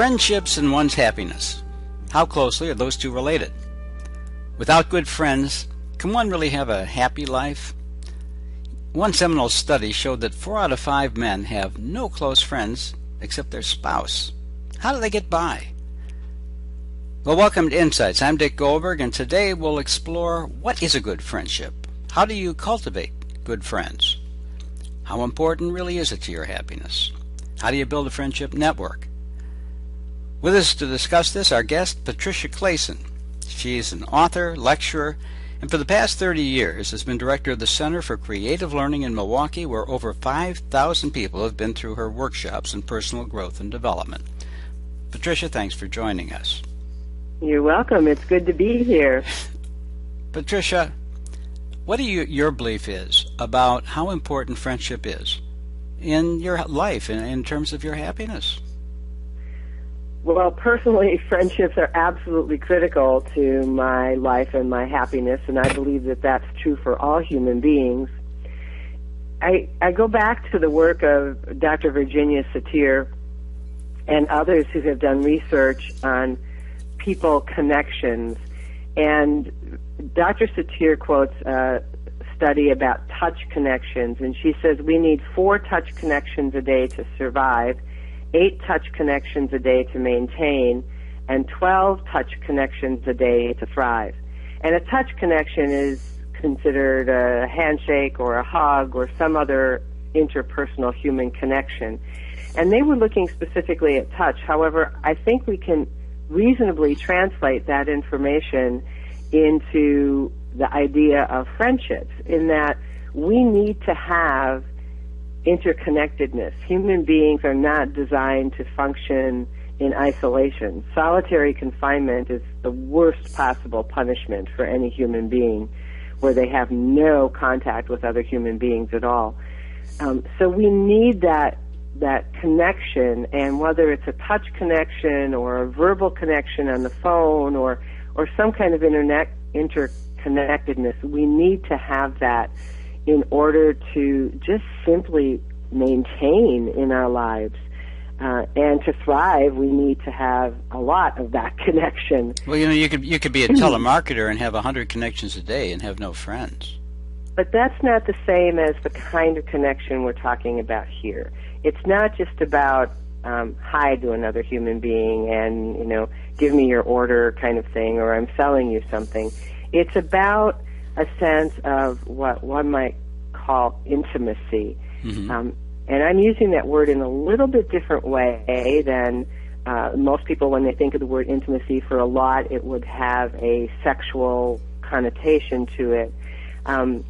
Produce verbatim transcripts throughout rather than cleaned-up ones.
Friendships and one's happiness. How closely are those two related? Without good friends, can one really have a happy life? One seminal study showed that four out of five men have no close friends except their spouse. How do they get by? Well, welcome to Insights. I'm Dick Goldberg, and today we'll explore what is a good friendship. How do you cultivate good friends? How important really is it to your happiness? How do you build a friendship network? With us to discuss this, our guest, Patricia Clason. She is an author, lecturer, and for the past thirty years has been director of the Center for Creative Learning in Milwaukee, where over five thousand people have been through her workshops in personal growth and development. Patricia, thanks for joining us. You're welcome. It's good to be here. Patricia, what do you, your belief is about how important friendship is in your life, in, in terms of your happiness? Well, personally, friendships are absolutely critical to my life and my happiness, and I believe that that's true for all human beings. I, I go back to the work of Doctor Virginia Satir and others who have done research on people connections, and Doctor Satir quotes a study about touch connections, and she says we need four touch connections a day to survive, eight touch connections a day to maintain, and twelve touch connections a day to thrive. And a touch connection is considered a handshake or a hug or some other interpersonal human connection. And they were looking specifically at touch. However, I think we can reasonably translate that information into the idea of friendships, in that we need to have interconnectedness. Human beings are not designed to function in isolation. Solitary confinement is the worst possible punishment for any human being, where they have no contact with other human beings at all. Um, so we need that that connection, and whether it's a touch connection or a verbal connection on the phone or or some kind of internet interconnectedness, we need to have that in order to just simply maintain in our lives. Uh, and to thrive, we need to have a lot of that connection. Well, you know, you could, you could be a telemarketer and have one hundred connections a day and have no friends. But that's not the same as the kind of connection we're talking about here. It's not just about um, hi to another human being and, you know, give me your order kind of thing, or I'm selling you something. It's about a sense of what one might call intimacy. Mm-hmm. um, and I'm using that word in a little bit different way than uh, most people. When they think of the word intimacy, for a lot it would have a sexual connotation to it. Um,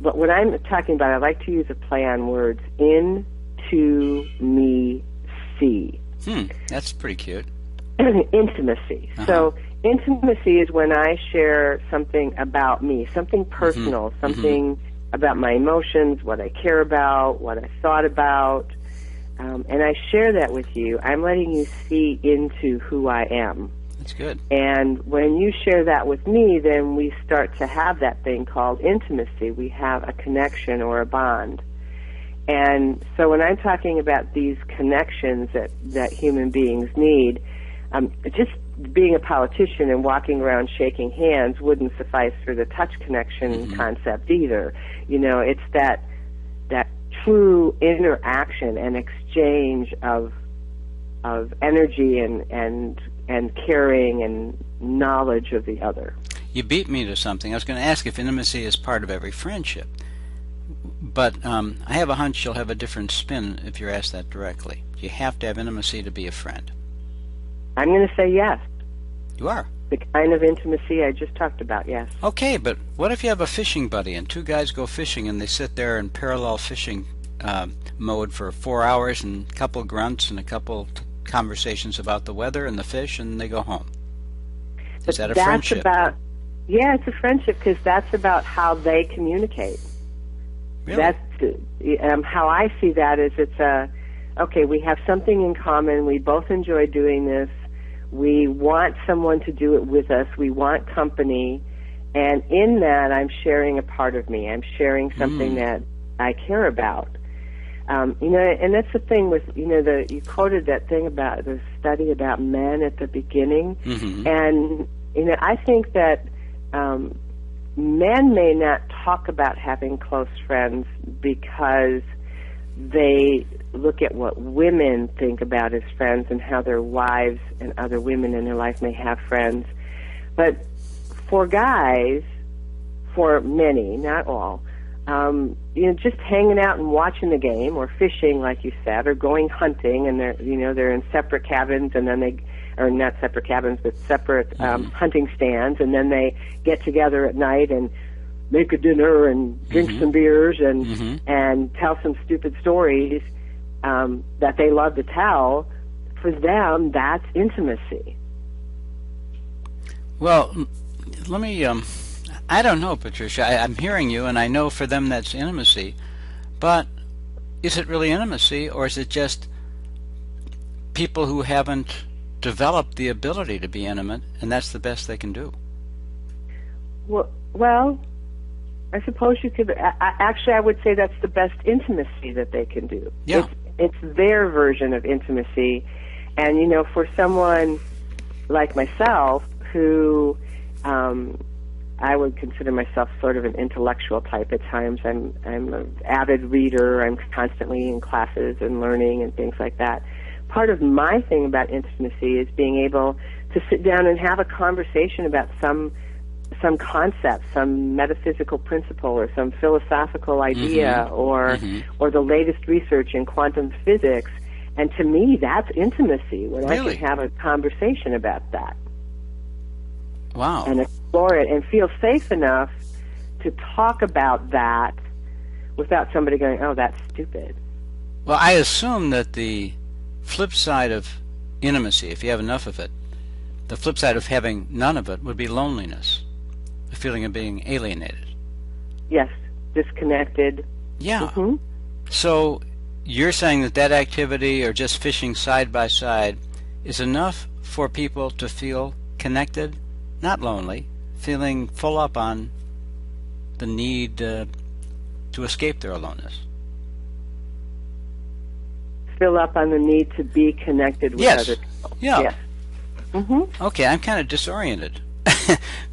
but what I'm talking about, I like to use a play on words, in to me see. Hmm, that's pretty cute. Intimacy. Uh-huh. So intimacy is when I share something about me, something personal, mm-hmm. something mm-hmm. about my emotions, what I care about, what I thought about, um, and I share that with you. I'm letting you see into who I am. That's good. And when you share that with me, then we start to have that thing called intimacy. We have a connection or a bond. And so when I'm talking about these connections that, that human beings need, um, just being a politician and walking around shaking hands wouldn't suffice for the touch connection mm-hmm. concept either. You know, it's that that true interaction and exchange of of energy and and and caring and knowledge of the other. You beat me to something. I was going to ask if intimacy is part of every friendship, but um, I have a hunch you'll have a different spin if you're asked that directly. You have to have intimacy to be a friend. I'm going to say yes. You are. The kind of intimacy I just talked about, yes. Okay, but what if you have a fishing buddy and two guys go fishing and they sit there in parallel fishing uh, mode for four hours and a couple grunts and a couple conversations about the weather and the fish, and they go home? Is that a that's friendship? About, yeah, it's a friendship because that's about how they communicate. Really? That's, um, how I see that is it's a, okay, we have something in common. We both enjoy doing this. We want someone to do it with us. We want company. And in that, I'm sharing a part of me. I'm sharing something mm. that I care about. Um, you know, and that's the thing with, you know, the you quoted that thing about the study about men at the beginning. Mm-hmm. And, you know, I think that um, men may not talk about having close friends because they look at what women think about as friends and how their wives and other women in their life may have friends. But for guys, for many, not all, Um, you know, just hanging out and watching the game, or fishing, like you said, or going hunting, and they're, you know, they're in separate cabins, and then they, or not separate cabins, but separate um, mm-hmm. hunting stands, and then they get together at night and make a dinner and drink mm-hmm. some beers and mm-hmm. and tell some stupid stories um, that they love to tell. For them, that's intimacy. Well, let me. Um... I don't know, Patricia. I, I'm hearing you, and I know for them that's intimacy. But is it really intimacy, or is it just people who haven't developed the ability to be intimate, and that's the best they can do? Well, well I suppose you could. I, I, actually, I would say that's the best intimacy that they can do. Yeah. It's, it's their version of intimacy. And, you know, for someone like myself who... Um, I would consider myself sort of an intellectual type at times. I'm I'm an avid reader. I'm constantly in classes and learning and things like that. Part of my thing about intimacy is being able to sit down and have a conversation about some some concept, some metaphysical principle, or some philosophical idea, mm-hmm. or mm-hmm. or the latest research in quantum physics. And to me, that's intimacy, when really? I can have a conversation about that. Wow. And explore it and feel safe enough to talk about that without somebody going, oh, that's stupid. Well, I assume that the flip side of intimacy, if you have enough of it, the flip side of having none of it would be loneliness, the feeling of being alienated. Yes, disconnected. Yeah. Mm-hmm. So you're saying that that activity, or just fishing side by side, is enough for people to feel connected? Not lonely, feeling full up on the need uh, to escape their aloneness. Fill up on the need to be connected with yes. other people. Yeah. Yes. Mm-hmm. Okay, I'm kind of disoriented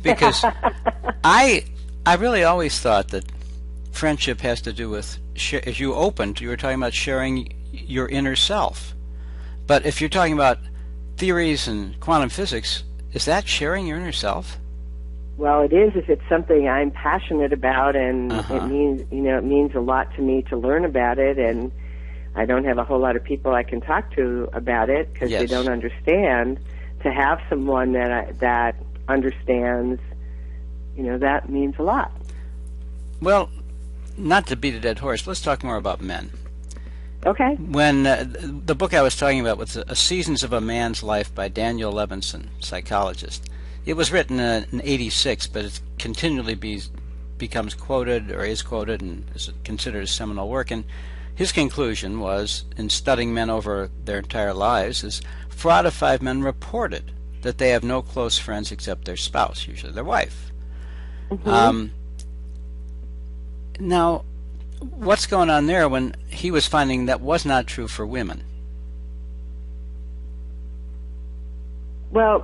because I I really always thought that friendship has to do with, as you opened, you were talking about sharing your inner self. But if you're talking about theories and quantum physics, is that sharing your inner self? Well, it is if it's something I'm passionate about, and uh-huh. it means, you know, it means a lot to me to learn about it, and I don't have a whole lot of people I can talk to about it because yes. they don't understand. To have someone that I, that understands, you know, that means a lot. Well, not to beat a dead horse, let's talk more about men. Okay. When uh, the book I was talking about was a Seasons of a Man's Life by Daniel Levinson, psychologist. It was written uh, in eighty-six, but it continually be, becomes quoted, or is quoted, and is considered a seminal work. And his conclusion was, in studying men over their entire lives, is four out of five men reported that they have no close friends except their spouse, usually their wife. Mm-hmm. Um, now... what's going on there when he was finding that was not true for women? Well,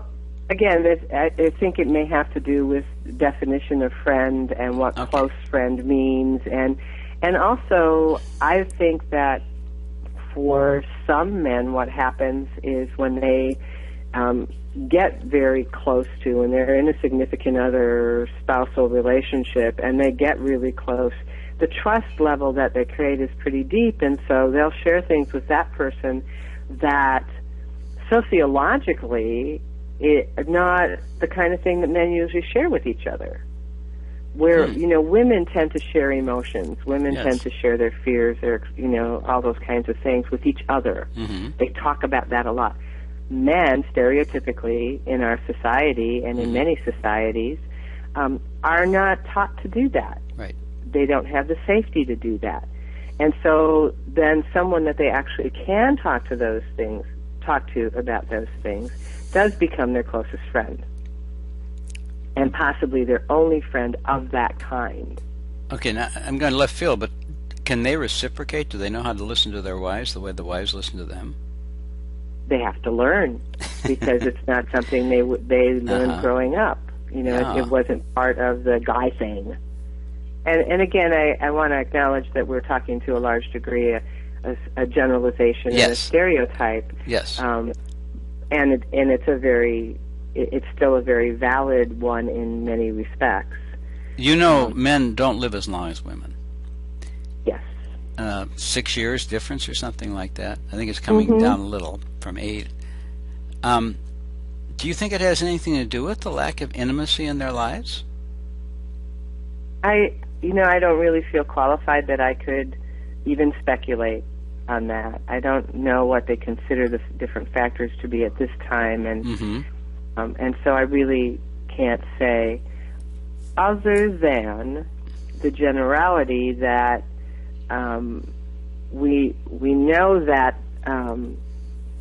again, I think it may have to do with definition of friend and what okay. close friend means. And, and also, I think that for some men what happens is when they um, get very close to, and they're in a significant other spousal relationship, and they get really close, the trust level that they create is pretty deep, and so they'll share things with that person that sociologically is not the kind of thing that men usually share with each other. Where hmm. you know, women tend to share emotions, women yes. tend to share their fears, their, you know, all those kinds of things with each other. Mm-hmm. They talk about that a lot. Men, stereotypically in our society and in mm-hmm. many societies, um, are not taught to do that. Right. They don't have the safety to do that. And so then someone that they actually can talk to those things, talk to about those things, does become their closest friend, and possibly their only friend of that kind. Okay, now I'm going to left field, but Can they reciprocate? Do they know how to listen to their wives the way the wives listen to them? They have to learn, because it's not something they w they learned uh-huh. growing up. You know, yeah. it, it wasn't part of the guy thing. And and again, I, I want to acknowledge that we're talking to a large degree a, a, a generalization yes. and a stereotype. Yes. Um, and it, and it's a very it, it's still a very valid one in many respects. You know, um, men don't live as long as women. Yes. Uh, six years difference or something like that. I think it's coming mm-hmm. down a little from eight. Um, do you think it has anything to do with the lack of intimacy in their lives? I, you know, I don't really feel qualified that I could even speculate on that. I don't know what they consider the different factors to be at this time, and mm-hmm. um, and so I really can't say, other than the generality that um, we we know that um,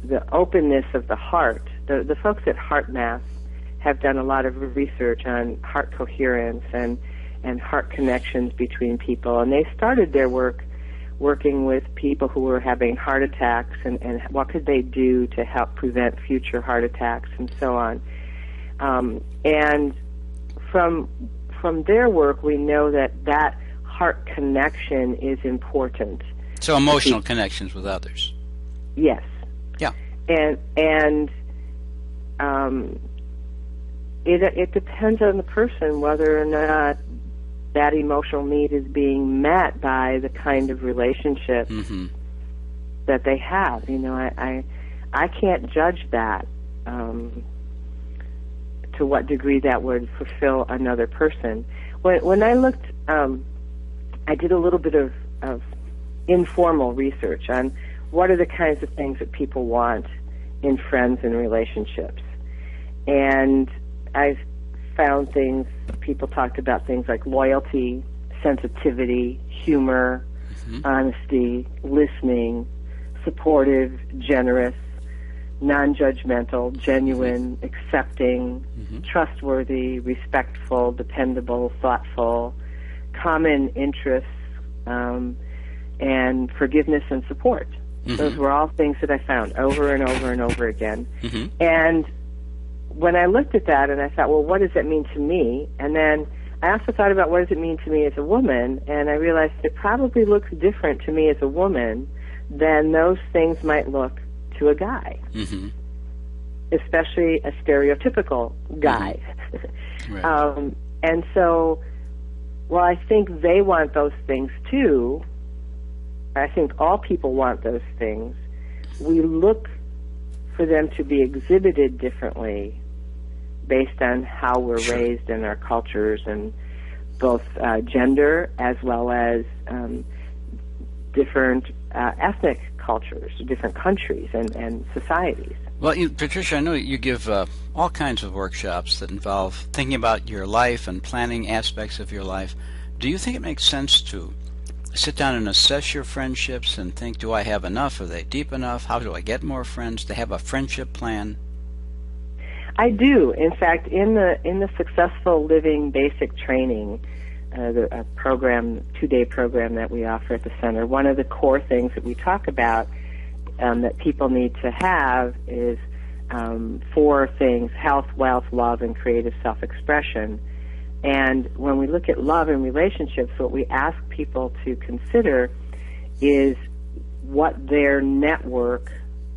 the openness of the heart. The the folks at HeartMath have done a lot of research on heart coherence and. and heart connections between people, and they started their work working with people who were having heart attacks and, and what could they do to help prevent future heart attacks and so on. Um, and from from their work, we know that that heart connection is important. So emotional people, connections with others. Yes. Yeah. And and um, it it depends on the person whether or not that emotional need is being met by the kind of relationship mm-hmm. that they have. You know, I, I, I can't judge that, um, to what degree that would fulfill another person. When, when I looked, um, I did a little bit of, of informal research on what are the kinds of things that people want in friends and relationships. And I've found things, people talked about things like loyalty, sensitivity, humor, mm-hmm. honesty, listening, supportive, generous, non-judgmental, genuine, mm-hmm. accepting, mm-hmm. trustworthy, respectful, dependable, thoughtful, common interests, um, and forgiveness and support. Mm-hmm. Those were all things that I found over and over and over again. Mm-hmm. And when I looked at that and I thought, well, what does that mean to me? And then I also thought about what does it mean to me as a woman, and I realized it probably looks different to me as a woman than those things might look to a guy, mm-hmm. especially a stereotypical guy. Mm-hmm. Right. um, and so, well, I think they want those things too. I think all people want those things. We look for them to be exhibited differently based on how we're sure. raised in our cultures, and both uh, gender as well as um, different uh, ethnic cultures, different countries and, and societies. Well, you, Patricia, I know you give uh, all kinds of workshops that involve thinking about your life and planning aspects of your life. Do you think it makes sense to sit down and assess your friendships and think, do I have enough? Are they deep enough? How do I get more friends? To have a friendship plan? I do. In fact, in the in the Successful Living Basic Training, uh, the a program, two-day program that we offer at the center, one of the core things that we talk about um, that people need to have is um, four things: health, wealth, love, and creative self-expression. And when we look at love and relationships, what we ask people to consider is what their network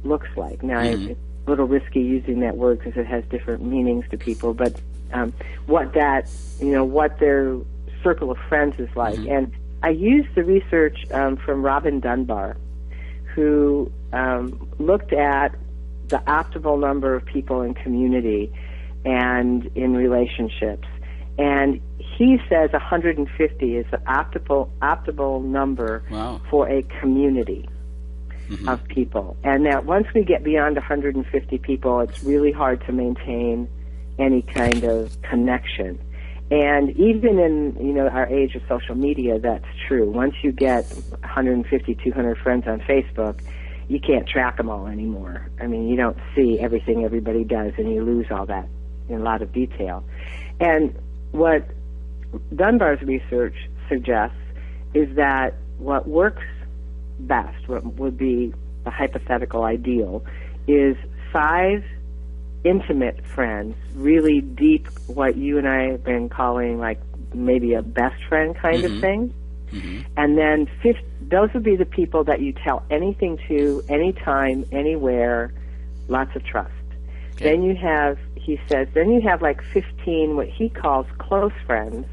looks like. Now, mm-hmm. it's a little risky using that word because it has different meanings to people, but um, what that, you know, what their circle of friends is like. Mm-hmm. And I used the research um, from Robin Dunbar, who um, looked at the optimal number of people in community and in relationships. And he says one hundred fifty is the optimal, optimal number wow. for a community mm-hmm. of people. And that once we get beyond one hundred fifty people, it's really hard to maintain any kind of connection. And even in, you know, our age of social media, that's true. Once you get one hundred fifty, two hundred friends on Facebook, you can't track them all anymore. I mean, you don't see everything everybody does, and you lose all that in a lot of detail. And what Dunbar's research suggests is that what works best, what would be the hypothetical ideal, is five intimate friends, really deep, what you and I have been calling like maybe a best friend kind mm-hmm. of thing. Mm-hmm. And then fifth, those would be the people that you tell anything to, anytime, anywhere, lots of trust. Okay. Then you have, he says, then you have like fifteen what he calls close friends.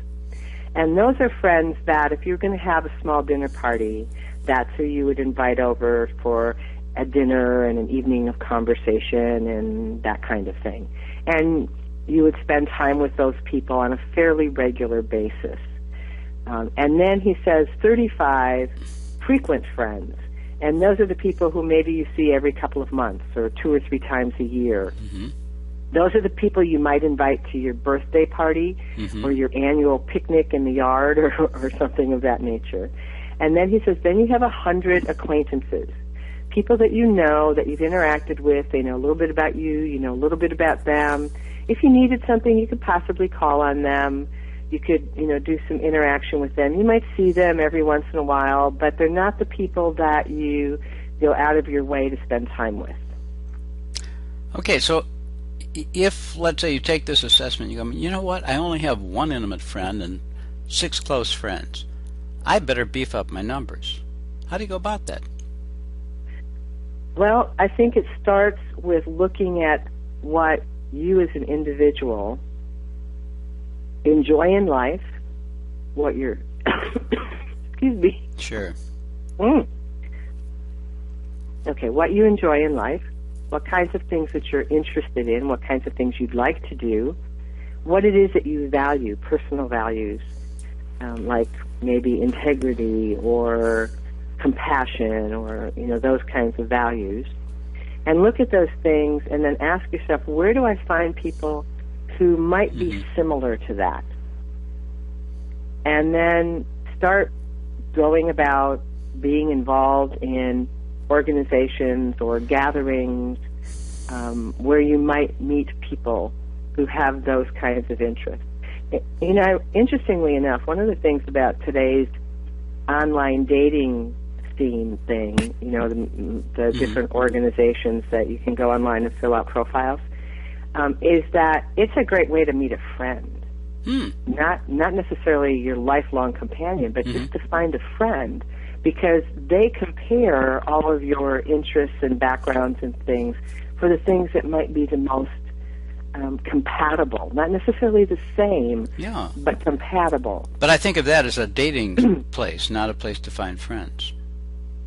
And those are friends that if you're going to have a small dinner party, that's who you would invite over for a dinner and an evening of conversation and that kind of thing. And you would spend time with those people on a fairly regular basis. Um, and then he says thirty-five frequent friends. And those are the people who maybe you see every couple of months or two or three times a year. Mm-hmm. Those are the people you might invite to your birthday party mm-hmm. or your annual picnic in the yard or, or something of that nature. And then he says, then you have a hundred acquaintances, people that you know, that you've interacted with. They know a little bit about you. You know a little bit about them. If you needed something, you could possibly call on them. You could, you know, do some interaction with them. You might see them every once in a while, but they're not the people that you go out of your way to spend time with. Okay, so if, let's say, you take this assessment, you go, you know what, I only have one intimate friend and six close friends. I better beef up my numbers. How do you go about that? Well, I think it starts with looking at what you as an individual enjoy in life, what you're, excuse me. Sure. Mm. Okay, what you enjoy in life, what kinds of things that you're interested in, what kinds of things you'd like to do, what it is that you value, personal values, um, like maybe integrity or compassion or, you know, those kinds of values. And look at those things and then ask yourself, where do I find people who might be mm-hmm. similar to that? And then start going about being involved in organizations or gatherings um, where you might meet people who have those kinds of interests. You know, interestingly enough, one of the things about today's online dating scene thing, you know, the, the mm-hmm. different organizations that you can go online and fill out profiles, um, is that it's a great way to meet a friend. Mm. Not not necessarily your lifelong companion, but mm-hmm. just to find a friend, because they compare all of your interests and backgrounds and things for the things that might be the most Um, compatible, not necessarily the same, yeah. but compatible. But I think of that as a dating place, not a place to find friends.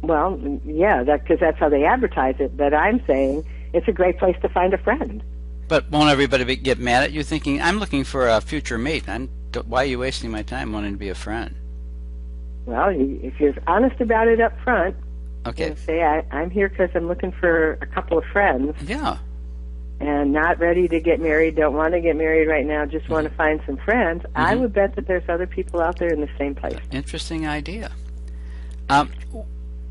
Well, yeah, because that, that's how they advertise it, but I'm saying it's a great place to find a friend. But won't everybody be, get mad at you thinking, I'm looking for a future mate, I'm, why are you wasting my time wanting to be a friend? Well, if you're honest about it up front, okay. you say, I, I'm here because I'm looking for a couple of friends. Yeah. And not ready to get married, don't want to get married right now, just want to find some friends, mm-hmm. I would bet that there's other people out there in the same place. Interesting idea. Um,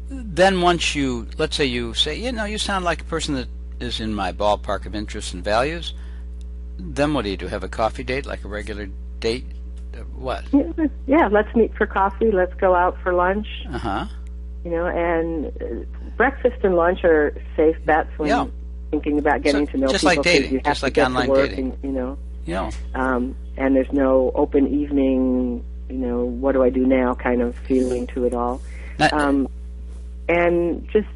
then once you, let's say you say, you know, you sound like a person that is in my ballpark of interests and values, then what do you do? Have a coffee date, like a regular date? What? Yeah, let's meet for coffee, let's go out for lunch. Uh-huh. You know, and breakfast and lunch are safe bets when yeah. thinking about getting so, to know just people. Like dating, you have just to like get online to work dating. And, you know, yeah. Um, and there's no open evening, you know, what do I do now kind of feeling to it all. Not, um, and just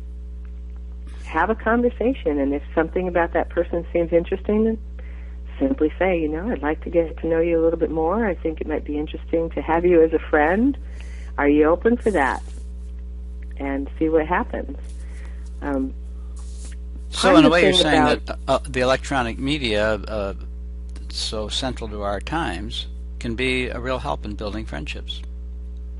have a conversation. And if something about that person seems interesting, then simply say, you know, I'd like to get to know you a little bit more. I think it might be interesting to have you as a friend. Are you open for that? And see what happens. Um, So in a way you're saying that uh, the electronic media, uh, so central to our times, can be a real help in building friendships.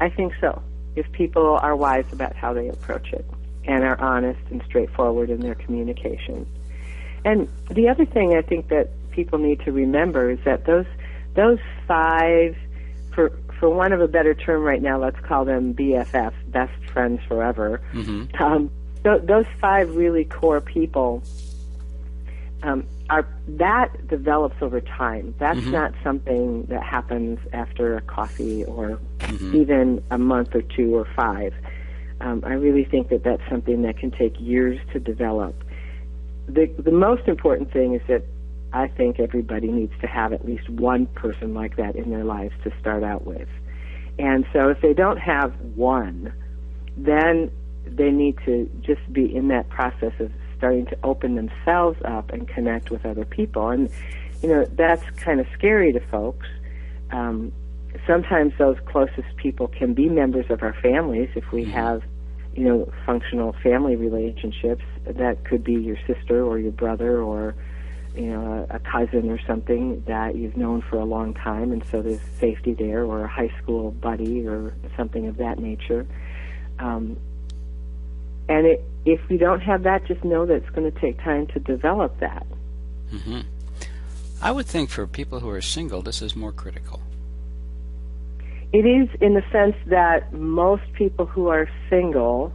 I think so, if people are wise about how they approach it and are honest and straightforward in their communication. And the other thing I think that people need to remember is that those those five, for for want of a better term right now, let's call them B F F, best friends forever, mm-hmm. um, those five really core people, um, Our, that develops over time. That's mm-hmm. not something that happens after a coffee or mm-hmm. even a month or two or five. Um, I really think that that's something that can take years to develop. The, the most important thing is that I think everybody needs to have at least one person like that in their lives to start out with. And so if they don't have one, then they need to just be in that process of starting to open themselves up and connect with other people. And, you know, that's kind of scary to folks. Um, sometimes those closest people can be members of our families if we have, you know, functional family relationships. That could be your sister or your brother or, you know, a cousin or something that you've known for a long time, and so there's safety there, or a high school buddy or something of that nature. Um, and it, if you don't have that, just know that it's going to take time to develop that. Mm-hmm. I would think for people who are single, this is more critical. It is, in the sense that most people who are single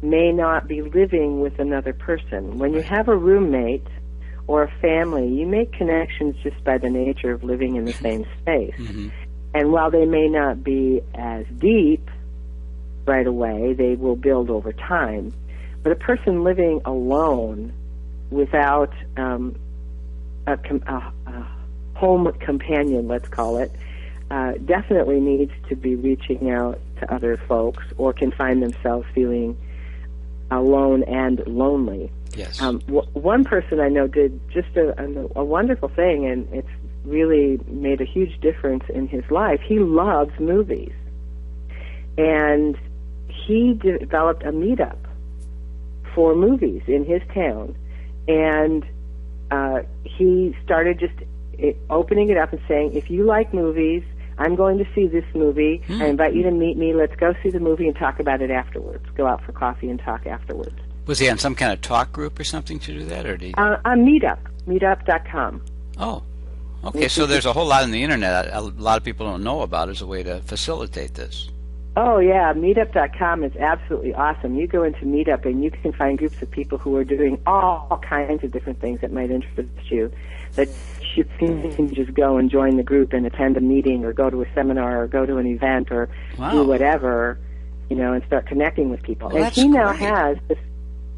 may not be living with another person. When you have a roommate or a family, you make connections just by the nature of living in the same space. Mm-hmm. And while they may not be as deep right away, they will build over time. But a person living alone without um, a, com a, a home companion, let's call it, uh, definitely needs to be reaching out to other folks, or can find themselves feeling alone and lonely. Yes. Um, w one person I know did just a, a, a wonderful thing, and it's really made a huge difference in his life. He loves movies, and he de developed a meetup for movies in his town, and uh, he started just it, opening it up and saying, if you like movies, I'm going to see this movie. Mm. I invite you to meet me. Let's go see the movie and talk about it afterwards. Go out for coffee and talk afterwards. Was he on some kind of talk group or something to do that, or did he? Uh, on Meetup, Meetup dot com. Oh, okay. So there's a whole lot on the internet a lot of people don't know about as a way to facilitate this. Oh yeah, Meetup dot com is absolutely awesome. You go into Meetup and you can find groups of people who are doing all kinds of different things that might interest you. That you can just go and join the group and attend a meeting, or go to a seminar, or go to an event, or wow. do whatever, you know, and start connecting with people. Well, and he now great. has this.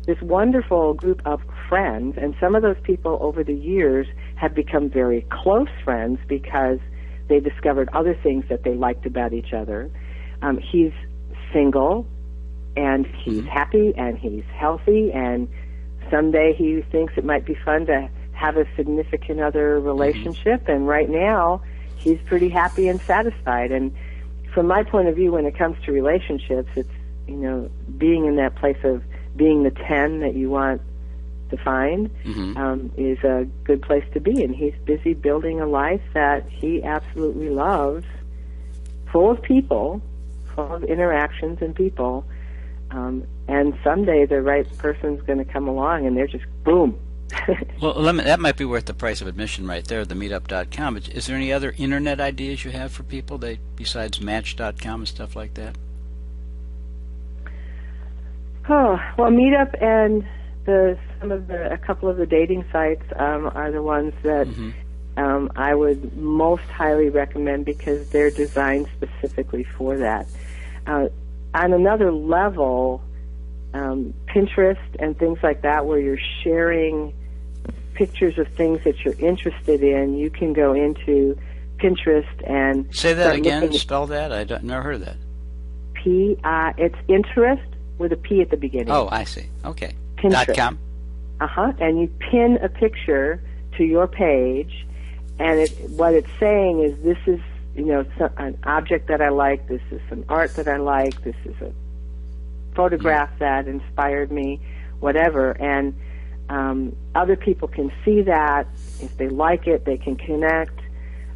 this wonderful group of friends, and some of those people over the years have become very close friends because they discovered other things that they liked about each other. Um, he's single, and he's mm-hmm. happy, and he's healthy, and someday he thinks it might be fun to have a significant other relationship, mm-hmm. and right now he's pretty happy and satisfied. And from my point of view, when it comes to relationships, it's, you know, being in that place of being the ten that you want to find mm-hmm. um, is a good place to be. And he's busy building a life that he absolutely loves, full of people, full of interactions and people. Um, and someday the right person's going to come along, and they're just, boom. Well, let me, that might be worth the price of admission right there, the meetup dot com. Is there any other internet ideas you have for people that, besides match dot com and stuff like that? Oh, well, Meetup and the, some of the, a couple of the dating sites um, are the ones that mm-hmm. um, I would most highly recommend, because they're designed specifically for that. Uh, on another level, um, Pinterest and things like that, where you're sharing pictures of things that you're interested in, you can go into Pinterest and... Say that again, spell that? I don't, never heard that. P, uh, it's Interest with a P at the beginning. Oh, I see. Okay. Pinterest. .com. Uh-huh. And you pin a picture to your page, and it, what it's saying is, this is, you know, some, an object that I like, this is some art that I like, this is a photograph mm. that inspired me, whatever. And um, other people can see that. If they like it, they can connect.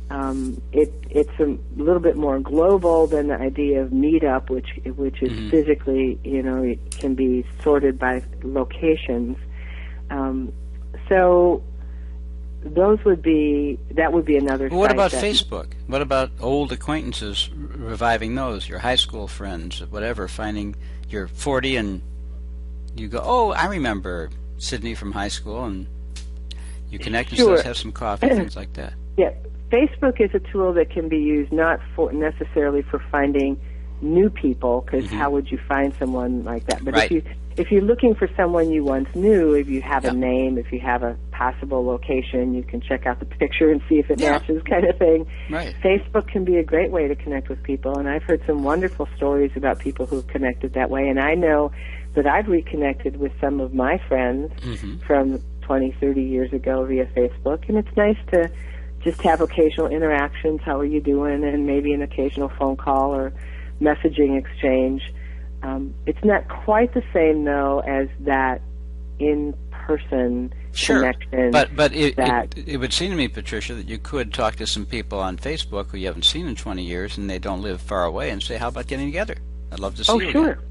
Um, it, it's a little bit more global than the idea of Meetup, which which is mm-hmm. physically, you know, it can be sorted by locations. Um, so those would be, that would be another. Well, what about Facebook? What about old acquaintances, reviving those, your high school friends, whatever, finding you're forty and you go, oh, I remember Sydney from high school, and You connect sure. yourselves, have some coffee, things like that. Yeah. Facebook is a tool that can be used not for necessarily for finding new people, because mm-hmm. how would you find someone like that? But right. if you if you're looking for someone you once knew, if you have yep. a name, if you have a possible location, you can check out the picture and see if it yeah. matches, kind of thing. Right. Facebook can be a great way to connect with people, and I've heard some wonderful stories about people who've connected that way. And I know that I've reconnected with some of my friends mm-hmm. from twenty, thirty years ago via Facebook, and it's nice to just have occasional interactions. How are you doing? And maybe an occasional phone call or messaging exchange. Um, it's not quite the same, though, as that in-person sure. connection. But, but it, that it, it would seem to me, Patricia, that you could talk to some people on Facebook who you haven't seen in twenty years and they don't live far away and say, how about getting together? I'd love to see oh, you. Oh, sure. Again.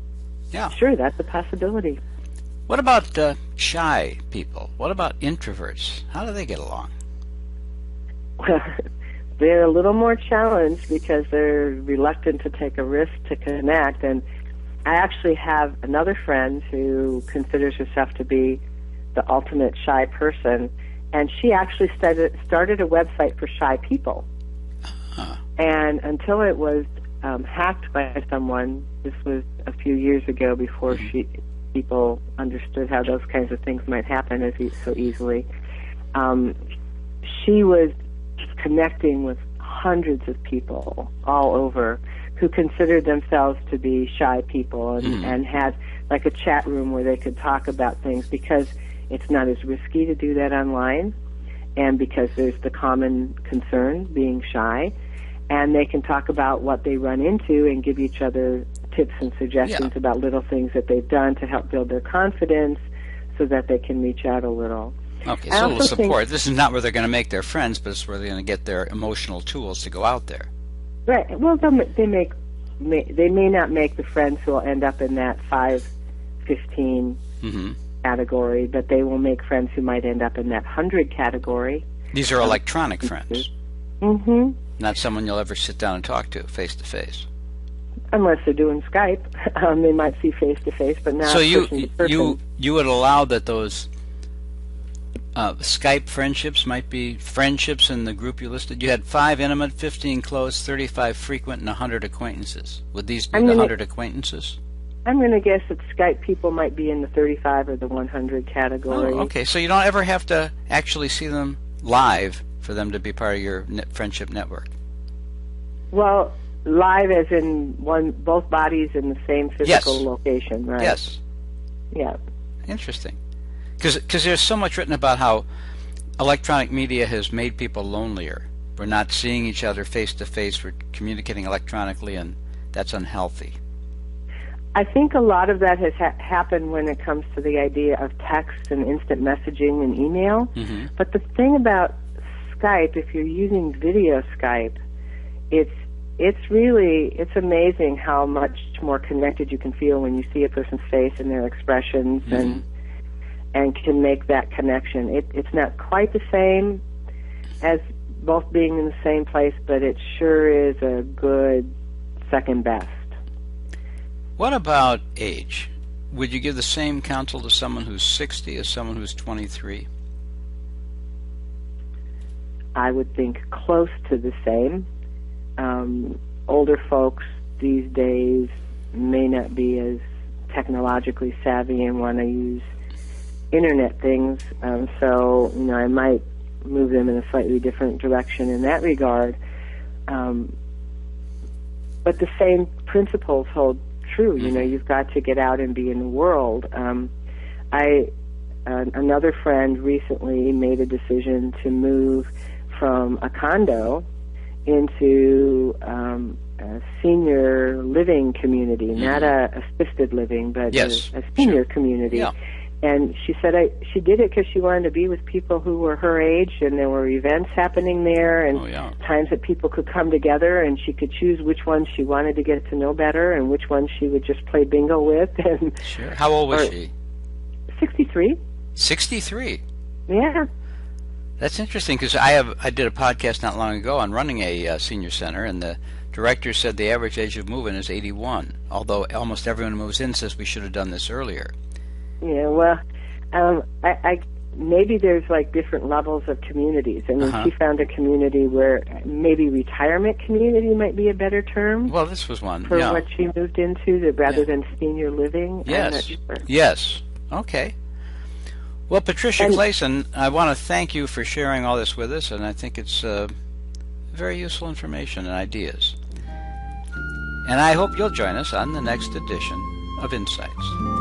Yeah. Sure, that's a possibility. What about uh, shy people? What about introverts? How do they get along? Well, they're a little more challenged because they're reluctant to take a risk to connect. And I actually have another friend who considers herself to be the ultimate shy person, and she actually started, started a website for shy people. Uh-huh. And until it was um, hacked by someone, this was a few years ago before mm-hmm. she, people understood how those kinds of things might happen as e- so easily. Um, she was connecting with hundreds of people all over who considered themselves to be shy people and, mm. and had like a chat room where they could talk about things, because it's not as risky to do that online, and because there's the common concern, being shy, and they can talk about what they run into and give each other tips and suggestions yeah. about little things that they've done to help build their confidence so that they can reach out a little. Okay, so a little support. This is not where they're going to make their friends, but it's where they're going to get their emotional tools to go out there. Right. Well, they make may, they may not make the friends who will end up in that five, fifteen mm-hmm. category, but they will make friends who might end up in that one hundred category. These are electronic um, friends. Mm-hmm. Not someone you'll ever sit down and talk to face-to-face. Unless they're doing Skype. Um, they might see face-to-face, but not person to person. So you, you would allow that those... Uh, Skype friendships might be friendships in the group you listed. You had five intimate, fifteen close, thirty-five frequent, and one hundred acquaintances. Would these be I'm the gonna, one hundred acquaintances? I'm going to guess that Skype people might be in the thirty-five or the one hundred category. Oh, okay, so you don't ever have to actually see them live for them to be part of your net friendship network. Well, live as in one, both bodies in the same physical yes. location, right? Yes. Yeah. Interesting. Because there's so much written about how electronic media has made people lonelier. We're not seeing each other face-to-face. We're communicating electronically, and that's unhealthy. I think a lot of that has ha- happened when it comes to the idea of text and instant messaging and email. Mm-hmm. But the thing about Skype, if you're using video Skype, it's it's really, it's amazing how much more connected you can feel when you see a person's face and their expressions mm-hmm. and... and can make that connection. It, it's not quite the same as both being in the same place, but it sure is a good second best. What about age? Would you give the same counsel to someone who's sixty as someone who's twenty-three? I would think close to the same. Um, older folks these days may not be as technologically savvy and want to use internet things, um, so you know I might move them in a slightly different direction in that regard, um, but the same principles hold true. You know, you've got to get out and be in the world. Um, I uh, another friend recently made a decision to move from a condo into um, a senior living community, mm-hmm. not a assisted living, but yes, a, a senior sure. community. Yeah. And she said I, she did it because she wanted to be with people who were her age, and there were events happening there and oh, yeah. times that people could come together, and she could choose which ones she wanted to get to know better and which ones she would just play bingo with. And sure. How old was she? sixty-three. sixty-three? Yeah. That's interesting, because I have I did a podcast not long ago on running a uh, senior center, and the director said the average age of move-in is eighty-one, although almost everyone who moves in says we should have done this earlier. Yeah, well, um, I, I maybe there's like different levels of communities. And uh-huh. she found a community where maybe retirement community might be a better term. Well, this was one. For yeah. what she moved into that rather yeah. than senior living. Yes. Sure. Yes. Okay. Well, Patricia and, Clason, I want to thank you for sharing all this with us, and I think it's uh, very useful information and ideas. And I hope you'll join us on the next edition of Insights.